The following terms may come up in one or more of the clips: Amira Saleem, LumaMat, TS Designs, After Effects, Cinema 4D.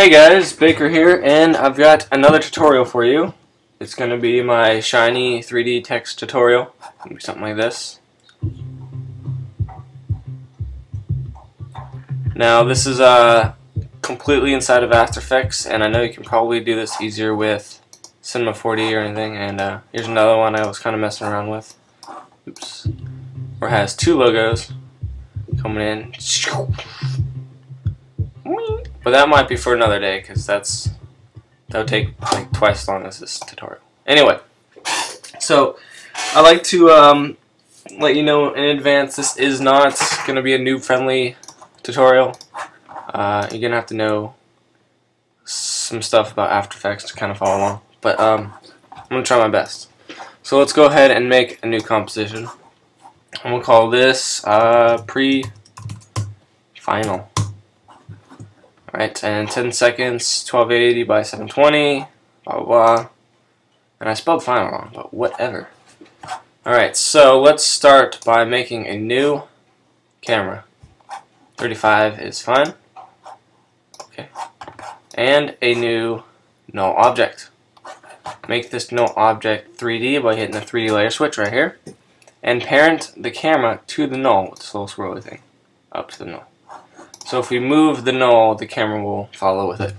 Hey guys, Baker here, and I've got another tutorial for you. It's going to be my shiny 3D text tutorial. Maybe something like this. Now this is completely inside of After Effects, and I know you can probably do this easier with Cinema 4D or anything, and here's another one I was kind of messing around with. Oops. Where it has two logos coming in. But that might be for another day, because that would take like twice as long as this tutorial. Anyway, so I like to let you know in advance this is not going to be a noob-friendly tutorial. You're going to have to know some stuff about After Effects to kind of follow along. But I'm going to try my best. So let's go ahead and make a new composition. I'm going to call this pre-final. Alright, and 10 seconds, 1280 by 720, blah, blah, blah. And I spelled final wrong, but whatever. Alright, so let's start by making a new camera. 35 is fine. Okay. And a new null object. Make this null object 3D by hitting the 3D layer switch right here. And parent the camera to the null with this little swirly thing. Up to the null. So if we move the null, the camera will follow with it.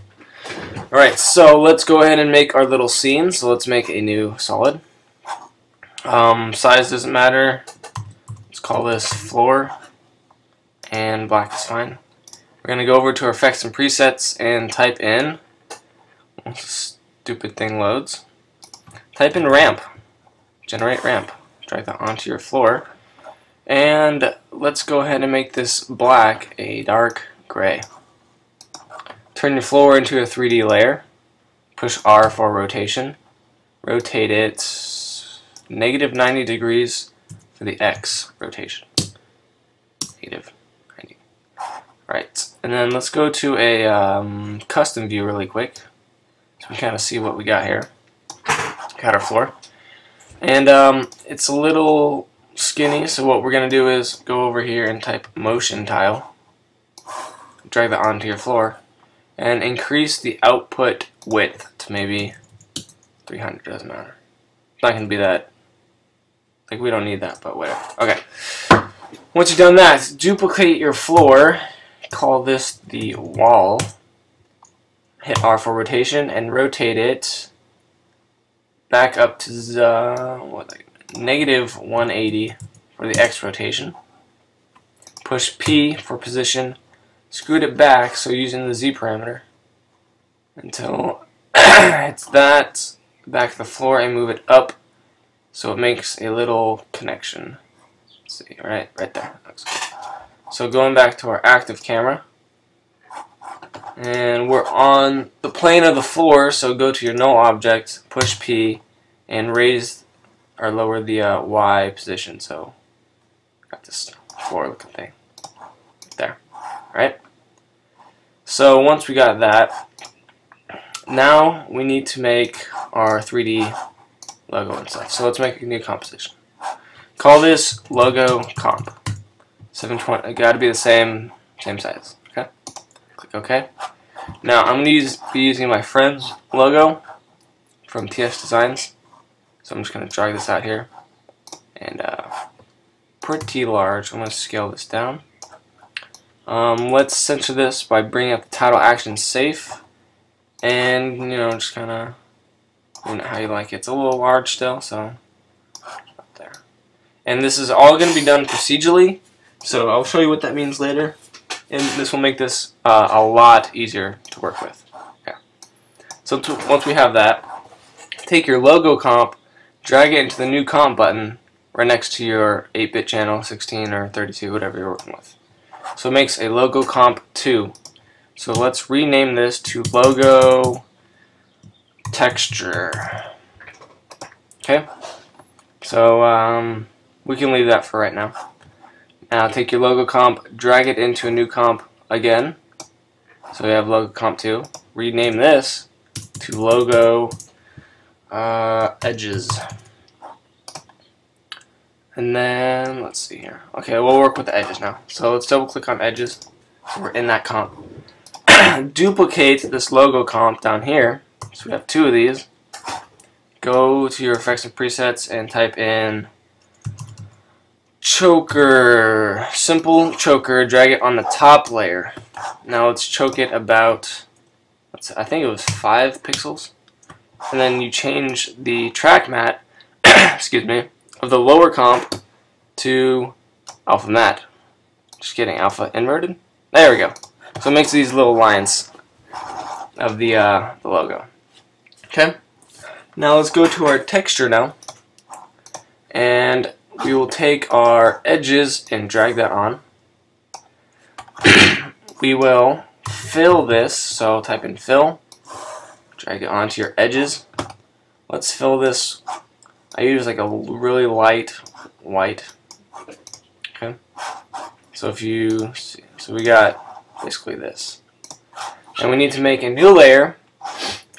Alright, so let's go ahead and make our little scene. So let's make a new solid. Size doesn't matter. Let's call this floor. And black is fine. We're going to go over to our effects and presets and type in. Once the stupid thing loads. Type in ramp. Generate ramp. Drag that onto your floor. And let's go ahead and make this black a dark gray. Turn your floor into a 3D layer. Push R for rotation. Rotate it -90 degrees for the X rotation. -90. Alright, and then let's go to a custom view really quick so we kind of see what we got here. Got our floor. And it's a little skinny, so what we're going to do is go over here and type motion tile, drag that onto your floor, and increase the output width to maybe 300, doesn't matter. It's not going to be that, like we don't need that, but whatever. Okay, once you've done that, duplicate your floor, call this the wall, hit R for rotation, and rotate it back up to -180 for the X rotation. Push P for position. Screwed it back, so using the Z parameter until it's that. Back to the floor and move it up so it makes a little connection. Let's see, right there. Looks good. So going back to our active camera, and we're on the plane of the floor. So go to your null object, push P, and raise or lower the Y position, so got this floor looking thing there, right? So once we got that, now we need to make our 3D logo and stuff. So let's make a new composition. Call this logo comp. 720, it gotta be the same size, okay? Click OK. Now I'm gonna be using my friend's logo from TS Designs. So I'm just going to drag this out here, and pretty large. I'm going to scale this down. Let's center this by bringing up the title action safe, and you know, just kind of doing it how you like it. It's a little large still, so up there. And this is all going to be done procedurally, so I'll show you what that means later, and this will make this a lot easier to work with. Okay. So once we have that, take your logo comp. Drag it into the new comp button right next to your 8-bit channel, 16 or 32, whatever you're working with. So it makes a logo comp 2. So let's rename this to logo texture. Okay? So we can leave that for right now. Now take your logo comp, drag it into a new comp again. So we have logo comp 2. Rename this to logo edges. And then, let's see here. Okay, we'll work with the edges now. So let's double click on edges. So we're in that comp. duplicate this logo column down here. So we have two of these. Go to your effects and presets and type in choker, simple choker, drag it on the top layer. Now let's choke it about, I think it was 5 pixels. And then you change the track mat, excuse me, of the lower comp to alpha mat. Just kidding, alpha inverted. There we go. So it makes these little lines of the logo. Okay. Now let's go to our texture now, and we will take our edges and drag that on. We will fill this, so I'll type in fill, drag it onto your edges. Let's fill this. I use like a really light white. Okay. So if you see, so we got basically this, and we need to make a new layer.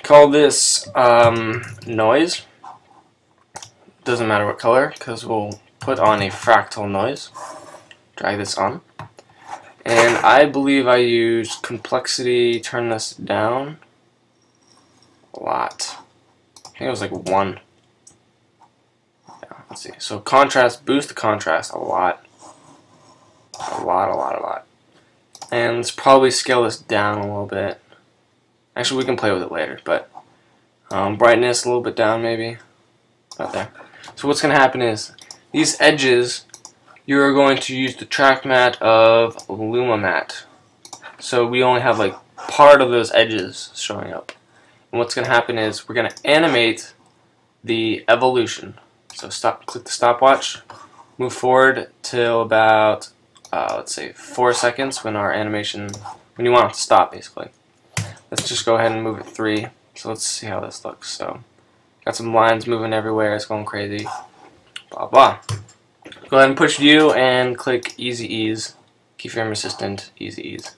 Call this noise. Doesn't matter what color, because we'll put on a fractal noise. Drag this on, and I believe I used complexity. Turn this down a lot. I think it was like 1. Yeah, let's see. So contrast, boost the contrast a lot, a lot, and let's probably scale this down a little bit. Actually, we can play with it later, but brightness a little bit down, maybe about there. So what's going to happen is these edges, you're going to use the track mat of LumaMat. So we only have like part of those edges showing up. And what's going to happen is we're going to animate the evolution. So stop, click the stopwatch, move forward till about let's say 4 seconds when our animation, when you want it to stop, basically. Let's just go ahead and move it 3. So let's see how this looks. So got some lines moving everywhere. It's going crazy. Blah blah. Go ahead and push U and click Easy Ease. Keyframe Assistant Easy Ease.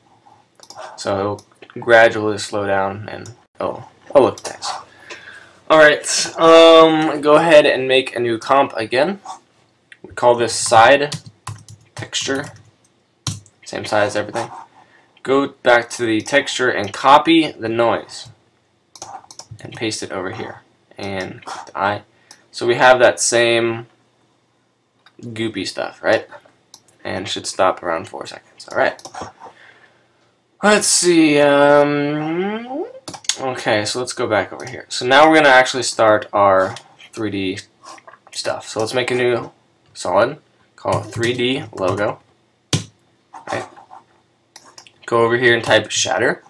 So it'll gradually slow down and oh look, nice. All right. Go ahead and make a new comp again. We call this side texture. Same size, everything. Go back to the texture and copy the noise and paste it over here and click the eye. So we have that same goopy stuff, right? And should stop around 4 seconds. Alright. Let's see. Okay, so let's go back over here. So now we're going to actually start our 3D stuff. So let's make a new solid. Call it 3D logo. Right. Go over here and type shatter.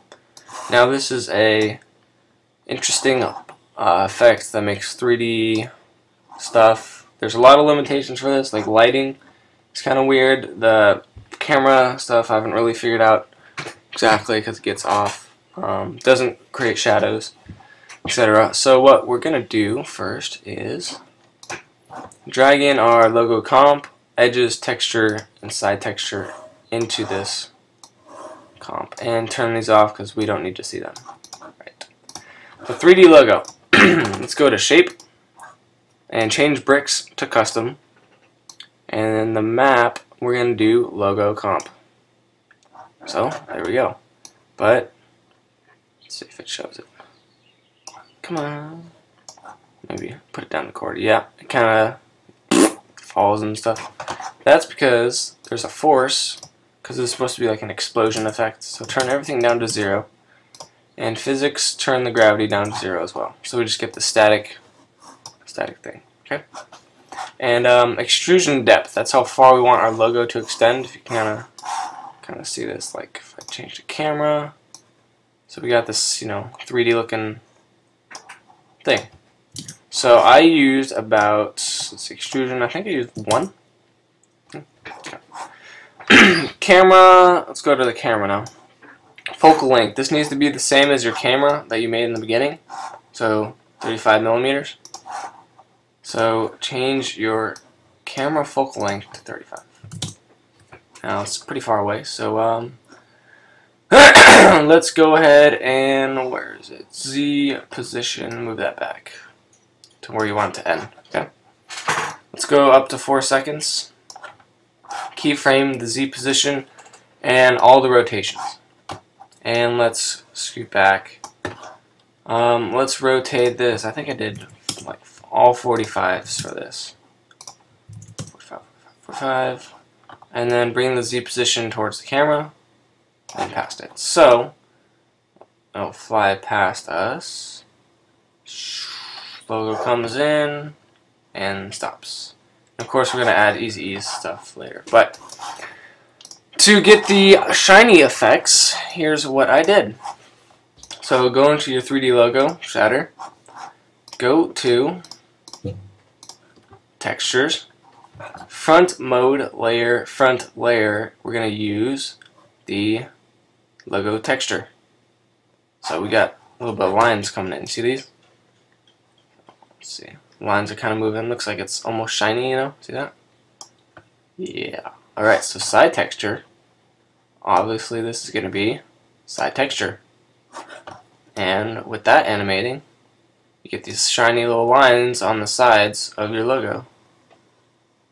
Now this is a interesting effect that makes 3D stuff. There's a lot of limitations for this, like lighting. It's kind of weird. The camera stuff I haven't really figured out exactly because it gets off. Doesn't create shadows, etc. So what we're gonna do first is drag in our logo comp, edges, texture, and side texture into this comp, and turn these off because we don't need to see them. Right. The 3D logo. Let's go to shape and change bricks to custom, and then the map we're gonna do logo comp. So there we go. But let's see if it shows it. Come on. Maybe put it down the corner. Yeah, it kind of falls and stuff. That's because there's a force. Because it's supposed to be like an explosion effect. So turn everything down to 0. And physics, turn the gravity down to 0 as well. So we just get the static thing. Okay. And extrusion depth. That's how far we want our logo to extend. If you kind of see this, like if I change the camera. So we got this, you know, 3D looking thing. So I used about, let's see, extrusion, I think I used 1. Okay. Camera, let's go to the camera now. Focal length. This needs to be the same as your camera that you made in the beginning. So 35 millimeters. So change your camera focal length to 35. Now it's pretty far away. So let's go ahead and where is it? Z position. Move that back to where you want it to end. Okay. Let's go up to 4 seconds. Keyframe the Z position and all the rotations, And let's scoot back. Let's rotate this. I think I did like all 45s for this. 45. And then bring the Z position towards the camera and past it. So it'll fly past us. Logo comes in and stops. Of course, we're going to add Easy Ease stuff later. But to get the shiny effects, here's what I did. So go into your 3D logo, shatter, go to textures, front mode layer, front layer, we're going to use the logo texture. So we got a little bit of lines coming in, see these? Let's see, lines are kind of moving, looks like it's almost shiny, you know, see that? Yeah, alright, so side texture, obviously this is going to be side texture. And with that animating, you get these shiny little lines on the sides of your logo.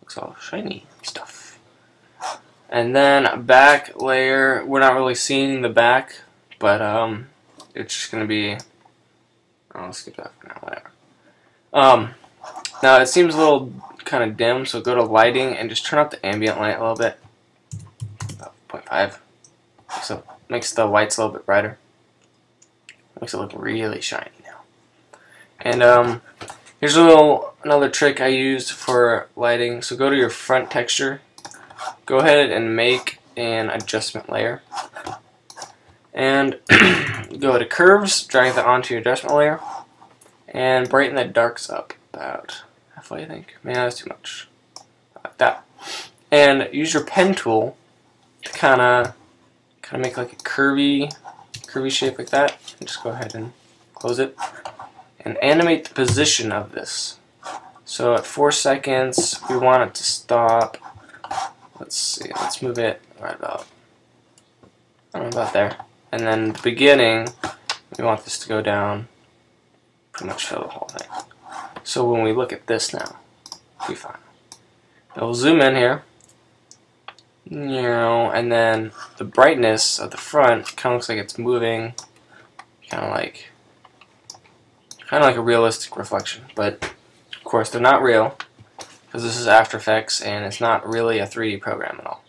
Looks all shiny stuff. And then back layer, we're not really seeing the back, but it's just going to be... I'll skip that for now, whatever. Now it seems a little kind of dim, so go to lighting and just turn up the ambient light a little bit. About 0.5. So it makes the whites a little bit brighter. Makes it look really shiny now. And here's a little another trick I used for lighting. So go to your front texture, go ahead and make an adjustment layer, and go to curves, drag that onto your adjustment layer, and brighten the darks up about halfway, I think. Man, that's too much. Like that. And use your pen tool to kind of make like a curvy shape like that, and just go ahead and close it and animate the position of this. So at 4 seconds we want it to stop. Let's see, let's move it right about, I don't know, about there. And then the beginning we want this to go down, pretty much fill the whole thing. So when we look at this now, we find it'll zoom in here. You know, and then the brightness of the front kind of looks like it's moving, kind of like a realistic reflection. But of course, they're not real because this is After Effects and it's not really a 3D program at all.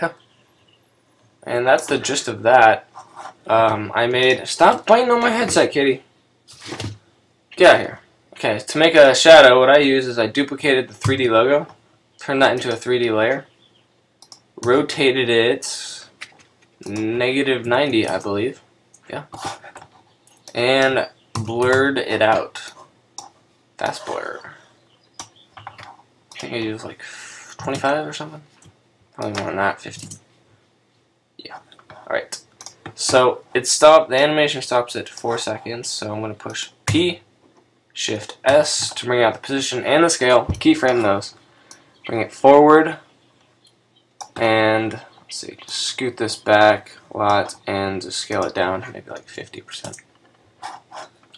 Yeah. And that's the gist of that. I made. Stop biting on my headset, kitty. Get out of here. Okay, to make a shadow, what I use is I duplicated the 3D logo, turned that into a 3D layer. Rotated it -90, I believe, yeah, and blurred it out. Fast blur. I think I used like 25 or something. Probably more than that, 50. Yeah. All right. So it stopped. The animation stops at 4 seconds. So I'm gonna push P, Shift S to bring out the position and the scale. Keyframe those. Bring it forward. And let's see, just scoot this back a lot and just scale it down, maybe like 50%.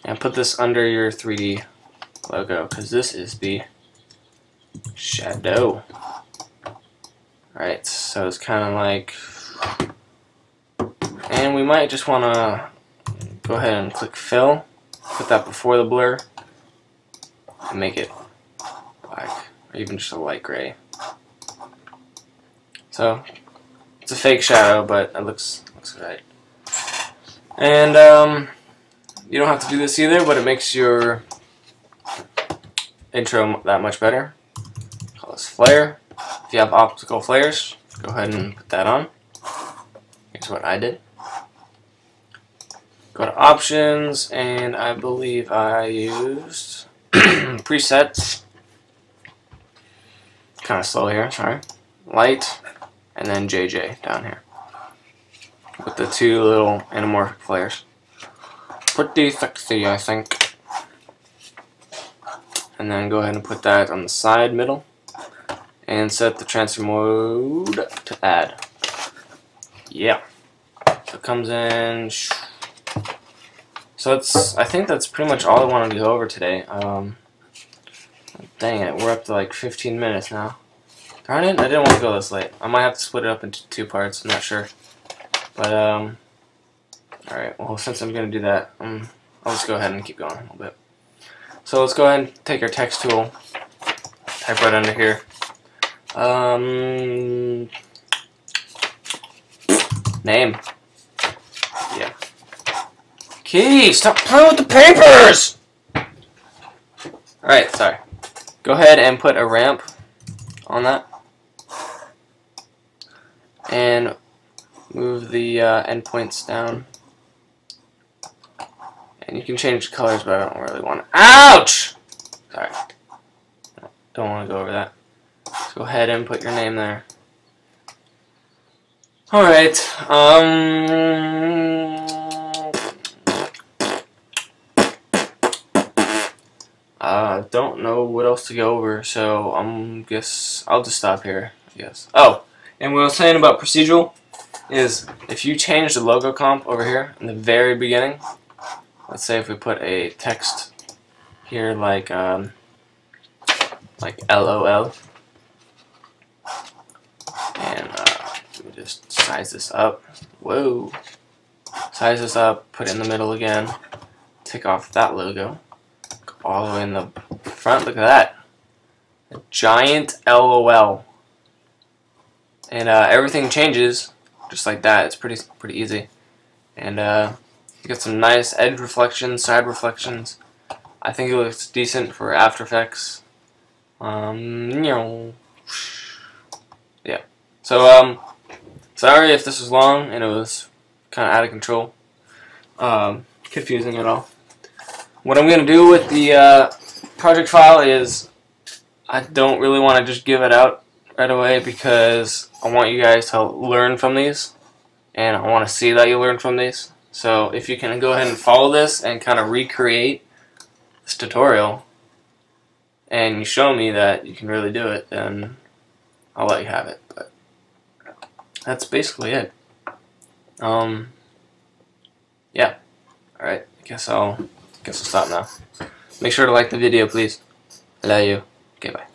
And put this under your 3D logo because this is the shadow. Alright, so it's kind of like, and we might just want to go ahead and click fill, put that before the blur, and make it black or even just a light gray. So it's a fake shadow, but it looks right. And you don't have to do this either, but it makes your intro that much better. Call this flare. If you have optical flares, go ahead and put that on. Here's what I did. Go to options, and I believe I used presets. Kind of slow here, sorry. Light. And then JJ down here with the two little anamorphic flares. Pretty sexy, I think. And then go ahead and put that on the side middle and set the transfer mode to add. Yeah. So it comes in. So it's, I think that's pretty much all I wanted to go over today. Dang it, we're up to like 15 minutes now. Darn it, I didn't want to go this late. I might have to split it up into 2 parts, I'm not sure. But all right. Well, since I'm gonna do that, I'll just go ahead and keep going a little bit. So let's go ahead and take our text tool, type right under here. Name. Yeah. Keys, stop playing with the papers! Alright, sorry. Go ahead and put a ramp on that. And move the endpoints down. And you can change the colors, but I don't really want to. Ouch! Sorry. Don't want to go over that. Let's go ahead and put your name there. Alright, I don't know what else to go over, so guess I'll just stop here, I guess. Oh, and what I was saying about procedural is if you change the logo comp over here in the very beginning, let's say if we put a text here like LOL, and just size this up. Whoa. Size this up, put it in the middle again. Take off that logo. Go all the way in the front. Look at that. A giant LOL. And everything changes just like that. It's pretty easy. And you get some nice edge reflections, side reflections. I think it looks decent for After Effects. Yeah. So sorry if this was long and it was kind of out of control, confusing at all. What I'm going to do with the project file is I don't really want to just give it out right away because I want you guys to learn from these and I want to see that you learn from these. So if you can go ahead and follow this and kind of recreate this tutorial and you show me that you can really do it, then I'll let you have it. But that's basically it. Yeah. Alright, I guess I'll stop now. Make sure to like the video, please. I love you. Okay, bye.